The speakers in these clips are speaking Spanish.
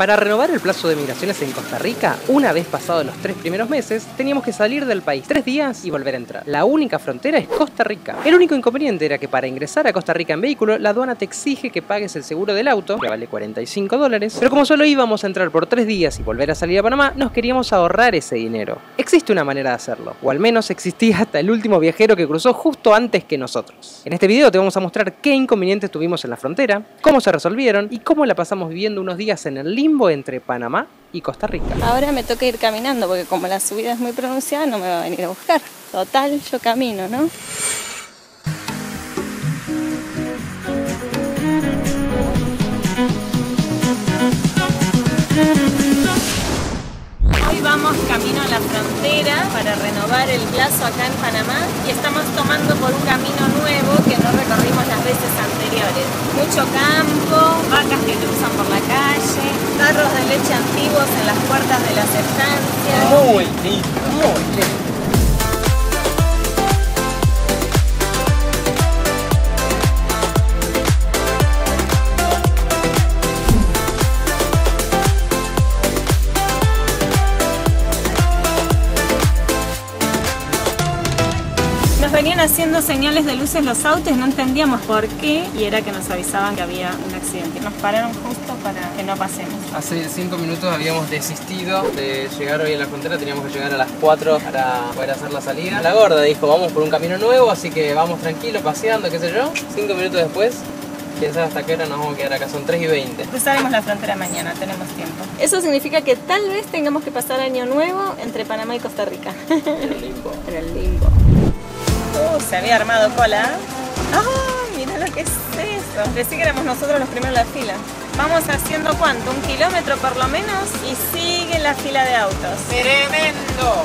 Para renovar el plazo de migraciones en Costa Rica, una vez pasados los 3 primeros meses, teníamos que salir del país 3 días y volver a entrar. La única frontera es Costa Rica. El único inconveniente era que para ingresar a Costa Rica en vehículo, la aduana te exige que pagues el seguro del auto, que vale $45, pero como solo íbamos a entrar por 3 días y volver a salir a Panamá, nos queríamos ahorrar ese dinero. Existe una manera de hacerlo, o al menos existía hasta el último viajero que cruzó justo antes que nosotros. En este video te vamos a mostrar qué inconvenientes tuvimos en la frontera, cómo se resolvieron y cómo la pasamos viviendo unos días en el limbo entre Panamá y Costa Rica. Ahora me toca ir caminando porque como la subida es muy pronunciada no me va a venir a buscar. Total, yo camino, ¿no? Hoy vamos camino a la frontera para renovar el plazo acá en Panamá y estamos tomando por un camino nuevo que no recorrimos las veces anteriores. Mucho campo, vacas que cruzan por la calle, tarros de leche antiguos en las puertas de las estancias. Muy lindo, muy lindo. Venían haciendo señales de luces los autos, no entendíamos por qué, y era que nos avisaban que había un accidente. Nos pararon justo para que no pasemos. Hace 5 minutos habíamos desistido de llegar hoy a la frontera, teníamos que llegar a las 4 para poder hacer la salida. La gorda dijo, vamos por un camino nuevo, así que vamos tranquilo, paseando, qué sé yo. 5 minutos después, quién sabe hasta qué hora nos vamos a quedar acá, son 3:20. Cruzaremos la frontera mañana, tenemos tiempo. Eso significa que tal vez tengamos que pasar año nuevo entre Panamá y Costa Rica. En el limbo. En el limbo. Se había armado cola. ¡Ah! Mirá lo que es eso. Decí que éramos nosotros los primeros en la fila. Vamos haciendo ¿cuánto? 1 kilómetro por lo menos y sigue la fila de autos. ¡Tremendo!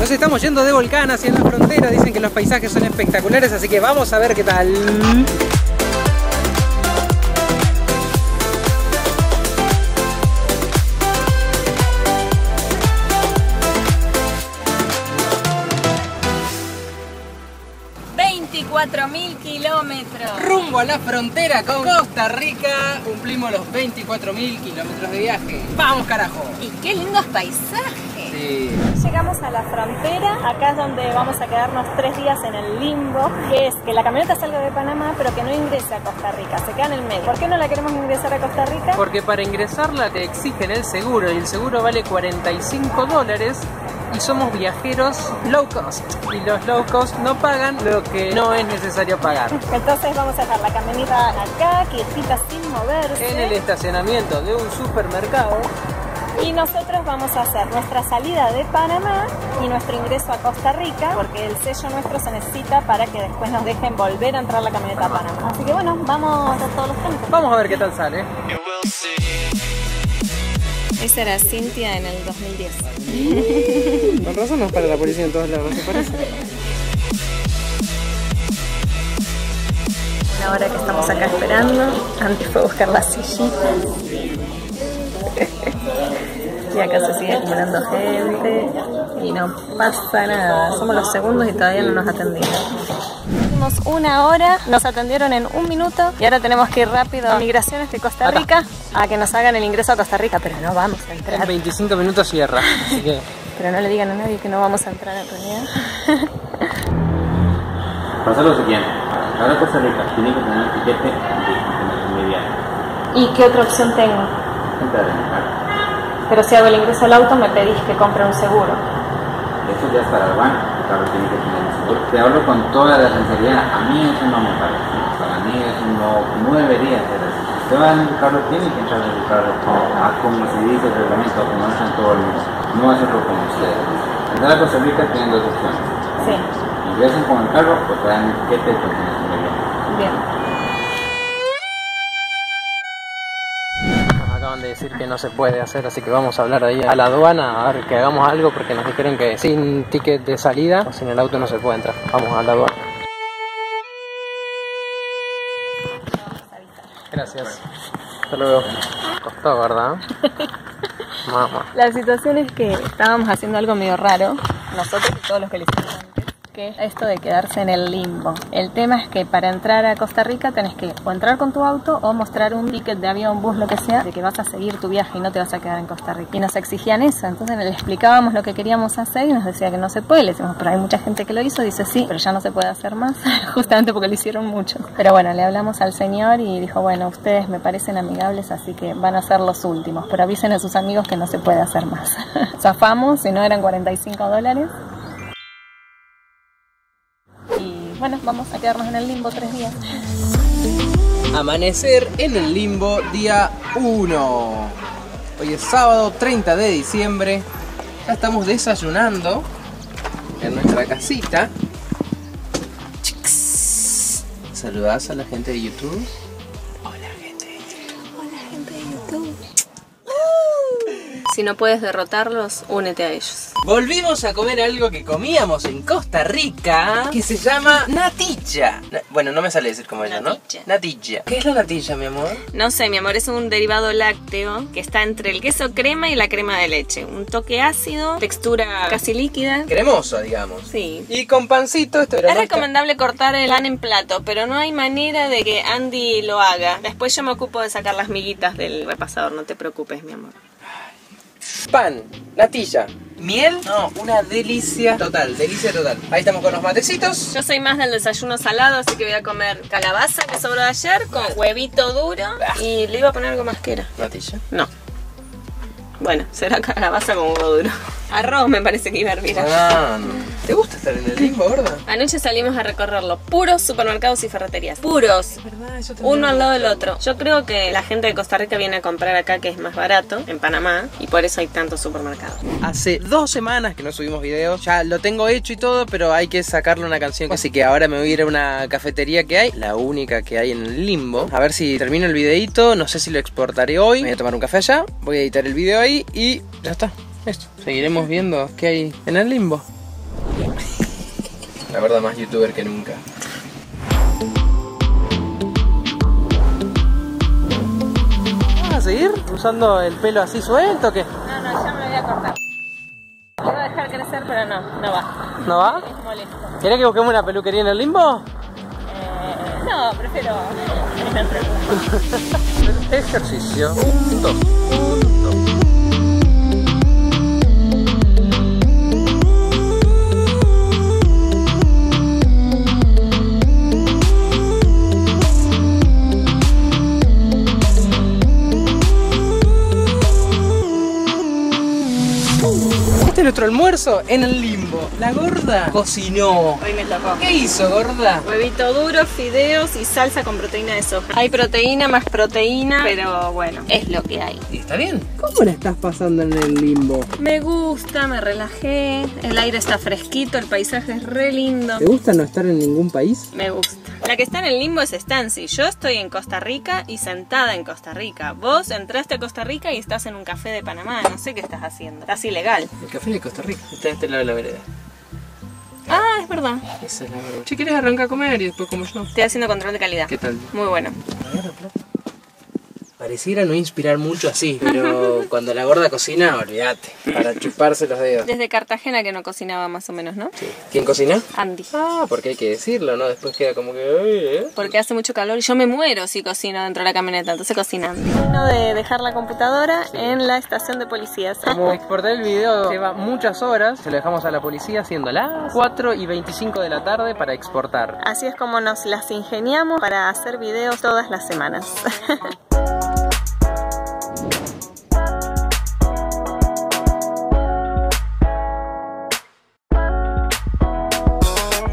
Nos estamos yendo de Volcán hacia la frontera, dicen que los paisajes son espectaculares, así que vamos a ver qué tal. ¡24.000 kilómetros! Rumbo a la frontera con Costa Rica, cumplimos los 24.000 kilómetros de viaje. ¡Vamos, carajo! ¡Y qué lindos paisajes! Sí. Llegamos a la frontera, acá es donde vamos a quedarnos 3 días en el limbo, que es que la camioneta salga de Panamá pero que no ingrese a Costa Rica, se queda en el medio. ¿Por qué no la queremos ingresar a Costa Rica? Porque para ingresarla te exigen el seguro y el seguro vale $45 y somos viajeros low cost y los low cost no pagan lo que no es necesario pagar. Entonces vamos a dejar la camioneta acá, quietita sin moverse, en el estacionamiento de un supermercado. Y nosotros vamos a hacer nuestra salida de Panamá y nuestro ingreso a Costa Rica, porque el sello nuestro se necesita para que después nos dejen volver a entrar la camioneta a Panamá. Así que bueno, vamos a hacer todos los trámites. Vamos a ver qué tal sale. Esa era Cintia en el 2010. Con razón nos para la policía en todos lados, ¿no te parece? Ahora que estamos acá esperando, antes fue a buscar las sillitas. Y acá se sigue acumulando gente y no pasa nada. Somos los segundos y todavía no nos atendieron. Tuvimos 1 hora, nos atendieron en 1 minuto y ahora tenemos que ir rápido a migraciones de Costa Rica a que nos hagan el ingreso a Costa Rica, pero no vamos a entrar. En 25 minutos cierra, así que... Pero no le digan a nadie que no vamos a entrar en realidad. Pasa lo siguiente, ahora Costa Rica tiene que tener un tiquete inmediato. ¿Y qué otra opción tengo? Entrar en el carro. Pero si hago el ingreso al auto, me pedís que compre un seguro. Eso ya es para el banco, el carro tiene que tener un seguro. Te hablo con toda la sinceridad, a mí eso no me parece. Para mí eso no debería ser así. Si te van a el carro, tiene que entrar en el carro como se dice el reglamento, como es en todo el mundo. No hacerlo como ustedes. Entrar a Costa Rica tienen 2 opciones. Sí. Ingresen con el carro o traen el tiquete porque no se me viene. Bien. De decir que no se puede hacer, así que vamos a hablar ahí a la aduana a ver que hagamos algo porque nos dijeron que sin ticket de salida o sin el auto no se puede entrar. Vamos a la aduana. Gracias. Hasta luego. Costó, ¿verdad? Mamá. La situación es que estábamos haciendo algo medio raro, nosotros y todos los que le hicimos antes, que es esto de quedarse en el limbo. El tema es que para entrar a Costa Rica tenés que o entrar con tu auto o mostrar un ticket de avión, bus, lo que sea, de que vas a seguir tu viaje y no te vas a quedar en Costa Rica. Y nos exigían eso, entonces le explicábamos lo que queríamos hacer y nos decía que no se puede. Le decimos, pero hay mucha gente que lo hizo, dice sí, pero ya no se puede hacer más, justamente porque lo hicieron mucho. Pero bueno, le hablamos al señor y dijo, bueno, ustedes me parecen amigables, así que van a ser los últimos, pero avisen a sus amigos que no se puede hacer más. Zafamos, si no eran $45. Bueno, vamos a quedarnos en el limbo 3 días. Amanecer en el limbo día 1. Hoy es sábado 30 de diciembre. Ya estamos desayunando en nuestra casita. ¿Saludás a la gente de YouTube? Hola, gente de YouTube. Hola, gente de YouTube. Si no puedes derrotarlos, únete a ellos. Volvimos a comer algo que comíamos en Costa Rica, que se llama natilla. Bueno, no me sale decir como ella, ¿no? Natilla. ¿Qué es la natilla, mi amor? No sé, mi amor, es un derivado lácteo que está entre el queso crema y la crema de leche. Un toque ácido, textura casi líquida. Cremosa, digamos. Sí. Y con pancito esto. Es recomendable cortar el pan en plato, pero no hay manera de que Andy lo haga. Después yo me ocupo de sacar las miguitas del repasador, no te preocupes, mi amor. Pan, natilla, miel, no, una delicia total, delicia total. Ahí estamos con los matecitos. Yo soy más del desayuno salado, así que voy a comer calabaza que sobró de ayer con huevito duro. Y le iba a poner algo más que era. ¿Natilla? No. Bueno, será calabaza con huevo duro. Arroz me parece que iba a hervir. Ah, no. ¿Te gusta estar en el limbo, gorda? Anoche salimos a recorrerlo. Puros supermercados y ferreterías. Puros. Verdad, uno al lado del otro. Yo creo que la gente de Costa Rica viene a comprar acá, que es más barato, en Panamá. Y por eso hay tantos supermercados. Hace 2 semanas que no subimos videos. Ya lo tengo hecho y todo, pero hay que sacarle una canción. Así que ahora me voy a ir a una cafetería que hay. La única que hay en el limbo. A ver si termino el videito. No sé si lo exportaré hoy. Me voy a tomar un café allá. Voy a editar el video ahí y ya está. Esto. Seguiremos viendo qué hay en el limbo. La verdad, más youtuber que nunca. ¿Vas a seguir usando el pelo así suelto o qué? No, no, ya me lo voy a cortar. Lo voy a dejar crecer, pero no va. ¿No va? Es molesto. ¿Querés que busquemos una peluquería en el limbo? No, prefiero en el limbo. Ejercicio. 1, 2, 1, 2. Nuestro almuerzo en el limbo. La gorda cocinó. Hoy me tocó. ¿Qué hizo, gorda? Huevito duro, fideos y salsa con proteína de soja. Hay proteína, más proteína, pero bueno, es lo que hay. ¿Y está bien? ¿Cómo la estás pasando en el limbo? Me gusta, me relajé, el aire está fresquito, el paisaje es re lindo. ¿Te gusta no estar en ningún país? Me gusta. La que está en el limbo es Stancy. Yo estoy en Costa Rica y sentada en Costa Rica. Vos entraste a Costa Rica y estás en un café de Panamá. No sé qué estás haciendo. Estás ilegal. El café de Costa Rica está de este lado de la vereda. Ah, es verdad. Esa es la verdad. Si quieres arranca a comer y después como yo. Estoy haciendo control de calidad. ¿Qué tal? Muy bueno. Pareciera no inspirar mucho así, pero cuando la gorda cocina, olvídate, para chuparse los dedos. Desde Cartagena que no cocinaba más o menos, ¿no? Sí. ¿Quién cocina? Andy. Ah, porque hay que decirlo, ¿no? Después queda como que... Porque hace mucho calor y yo me muero si cocino dentro de la camioneta, entonces cocina Andy. Vino de dejar la computadora en la estación de policías. Como exporté el video, lleva muchas horas, se lo dejamos a la policía haciendo las 4:25 de la tarde para exportar. Así es como nos las ingeniamos para hacer videos todas las semanas.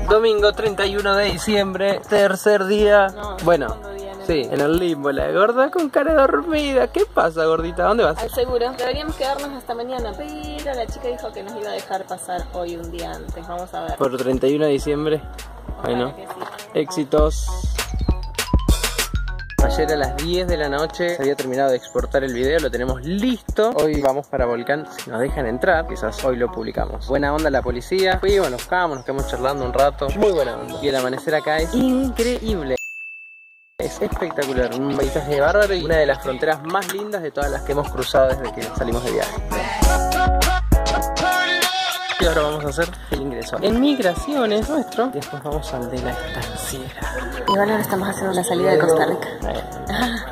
Domingo 31 de diciembre, tercer día, bueno, sí, en el limbo, la gorda con cara dormida. ¿Qué pasa, gordita? ¿Dónde vas? Al seguro. Deberíamos quedarnos hasta mañana, pero la chica dijo que nos iba a dejar pasar hoy un día antes, vamos a ver. Por 31 de diciembre, bueno, éxitos. Ayer a las 10 de la noche se había terminado de exportar el video, lo tenemos listo. Hoy vamos para Volcán, si nos dejan entrar, quizás hoy lo publicamos. Buena onda la policía, fuimos, nos bajamos, nos quedamos charlando un rato. Muy buena onda. Y el amanecer acá es increíble. es espectacular, un paisaje bárbaro y una de las fronteras más lindas de todas las que hemos cruzado desde que salimos de viaje. Y ahora vamos a hacer el ingreso en migraciones nuestro, después vamos al de la estanciera. Y bueno, ahora estamos haciendo la salida de Costa Rica.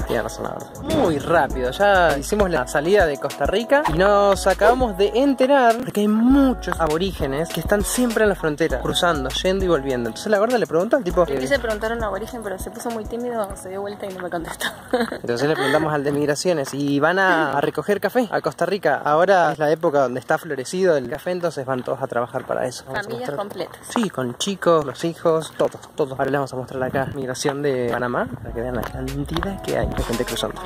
Tiene razón, muy rápido, ya hicimos la salida de Costa Rica y nos acabamos de enterar porque hay muchos aborígenes que están siempre en la frontera, cruzando, yendo y volviendo. Entonces la gorda le preguntó al tipo... Le quise preguntar a un aborigen, pero se puso muy tímido, se dio vuelta y no me contestó. Entonces le preguntamos al de migraciones y van a recoger café a Costa Rica. Ahora es la época donde está florecido el café, entonces van todos a trabajar para eso. Familias completas. Sí, con chicos, los hijos, todos. Ahora les vamos a mostrar acá migración de Panamá, para que vean la cantidad que hay de gente cruzando.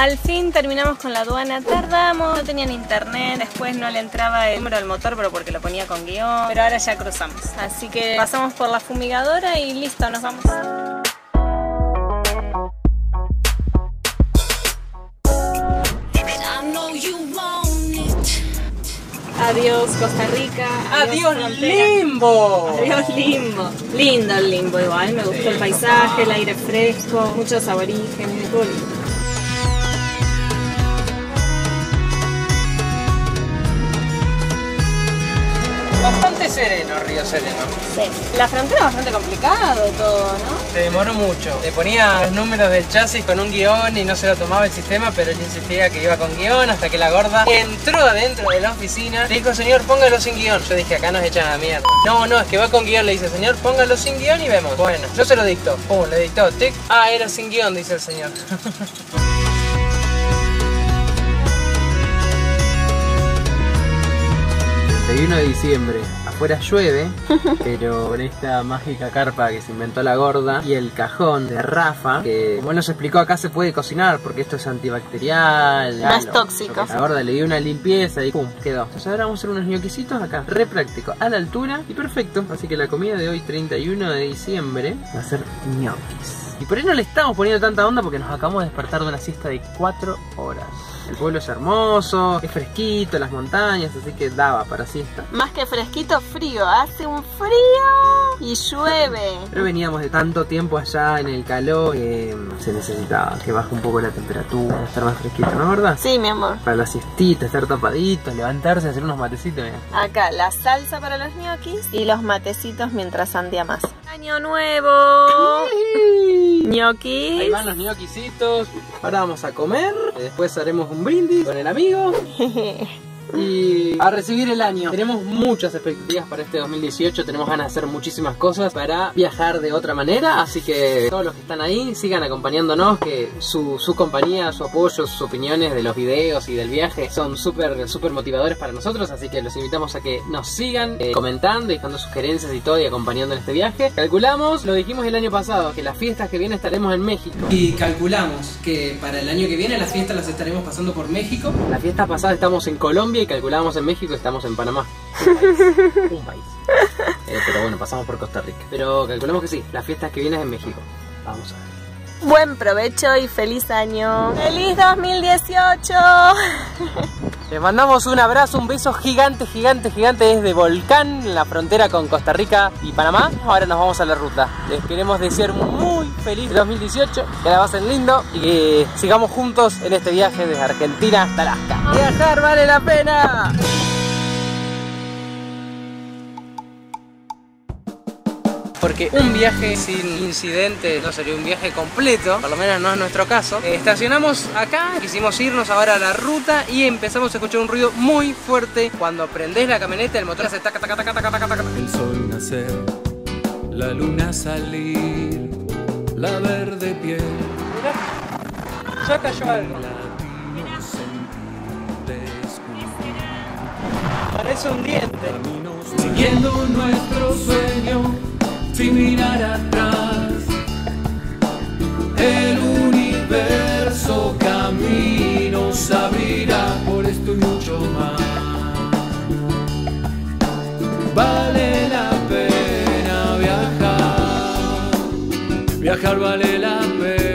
Al fin terminamos con la aduana, tardamos, no tenían internet, después no le entraba el número del motor, pero porque lo ponía con guión, pero ahora ya cruzamos. Así que pasamos por la fumigadora y listo, nos vamos. Adiós Costa Rica, adiós, adiós limbo. Adiós limbo. Lindo el limbo igual, me gustó el paisaje, el aire fresco, muchos aborígenes, todo lindo. Bastante sereno, Río Sereno. Sí. La frontera bastante complicado todo, ¿no? Se demoró mucho. Le ponía los números del chasis con un guión y no se lo tomaba el sistema, pero él insistía que iba con guión hasta que la gorda entró adentro de la oficina. Le dijo, señor, póngalo sin guión. Yo dije, acá nos echan a mierda. No, es que va con guión. Le dice, señor, póngalo sin guión y vemos. Bueno, yo se lo dicto. Pum, le dictó, tic. Ah, era sin guión, dice el señor. El 31 de diciembre, afuera llueve, pero con esta mágica carpa que se inventó la gorda y el cajón de Rafa, que como él nos explicó acá se puede cocinar porque esto es antibacterial, no es tóxico. La gorda le dio una limpieza y pum, quedó. Entonces ahora vamos a hacer unos ñoquisitos acá, re práctico, a la altura y perfecto. Así que la comida de hoy, 31 de diciembre, va a ser ñoquis. Y por ahí no le estamos poniendo tanta onda porque nos acabamos de despertar de una siesta de 4 horas. El pueblo es hermoso, es fresquito, las montañas, así que daba para siesta. Más que fresquito, frío. Hace un frío y llueve. Pero veníamos de tanto tiempo allá en el calor que se necesitaba que baje un poco la temperatura, estar más fresquito, ¿no es verdad? Sí, mi amor. Para la siestita, estar tapadito, levantarse, hacer unos matecitos. Mira. Acá la salsa para los ñoquis y los matecitos mientras sandía más. ¡Año nuevo! Ñoquis. Ahí van los ñoquisitos. Ahora vamos a comer. Después haremos un brindis con el amigo. Y a recibir el año. Tenemos muchas expectativas para este 2018. Tenemos ganas de hacer muchísimas cosas, para viajar de otra manera. Así que todos los que están ahí sigan acompañándonos, que su compañía, su apoyo, sus opiniones de los videos y del viaje son súper motivadores para nosotros. Así que los invitamos a que nos sigan comentando, dejando sugerencias y todo, y acompañando en este viaje. Calculamos, lo dijimos el año pasado, que las fiestas que vienen estaremos en México. Y calculamos que para el año que viene las fiestas las estaremos pasando por México. La fiesta pasada estamos en Colombia y calculábamos en México, estamos en Panamá. Un país. Pero bueno, pasamos por Costa Rica. Pero calculamos que sí, las fiestas que vienen en México. Vamos a ver. Buen provecho y feliz año. ¡Feliz 2018! Les mandamos un abrazo, un beso gigante desde Volcán, la frontera con Costa Rica y Panamá. Ahora nos vamos a la ruta. Les queremos desear muy feliz 2018, que la pasen lindo y que sigamos juntos en este viaje desde Argentina hasta Alaska. ¡Viajar vale la pena! Porque un viaje sin incidente no sería un viaje completo, por lo menos no es nuestro caso. Estacionamos acá, quisimos irnos ahora a la ruta y empezamos a escuchar un ruido muy fuerte. Cuando prendés la camioneta, el motor hace taca, taca, taca, taca, taca, taca. El sol nacer, la luna salir, la verde piel. Mirá, ya cayó algo. Parece un diente. Siguiendo nuestro sueño. Sin mirar atrás, el universo caminos abrirá, por esto y mucho más. Vale la pena viajar, viajar vale la pena.